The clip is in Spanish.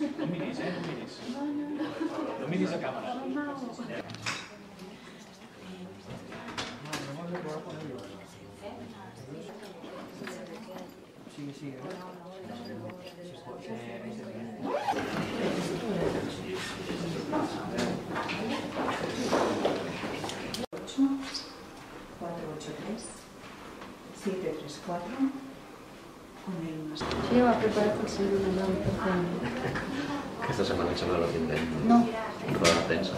No miris, ¿eh? No miris. No miris a cámara. Sigue, sigue. Yo llevo a preparar para ser una nueva persona. ¿Esta semana se va a la tienda? No. ¿Rueda tensa?